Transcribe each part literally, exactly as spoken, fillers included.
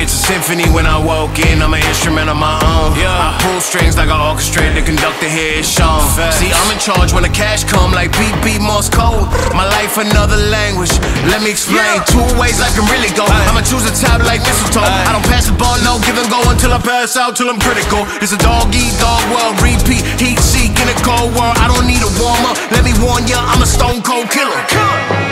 It's a symphony when I walk in, I'm an instrument on my own. Yeah. I pull strings like an orchestrator, the conductor here is shown. Facts. See, I'm in charge when the cash come, like beep beep Morse code. My life another language, let me explain. Yeah. Two ways I can really go, aye. I'ma choose a top like mistletoe. Aye. I don't pass the ball, no give and go until I pass out, till I'm critical. It's a dog eat dog world, repeat, heat seek in a cold world. I don't need a warm up, let me warn ya, I'm a stone cold killer. Killer.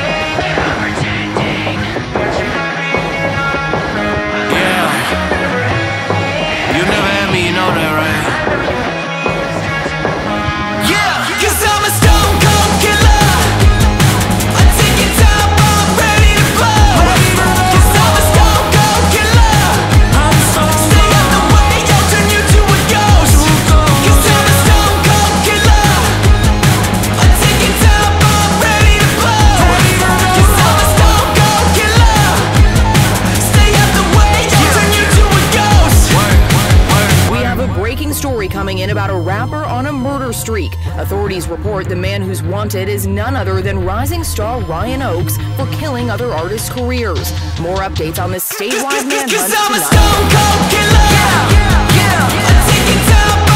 Story coming in about a rapper on a murder streak. Authorities report the man who's wanted is none other than rising star Ryan Oakes for killing other artists' careers. More updates on this statewide manhunt tonight.